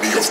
Bass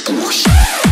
Force.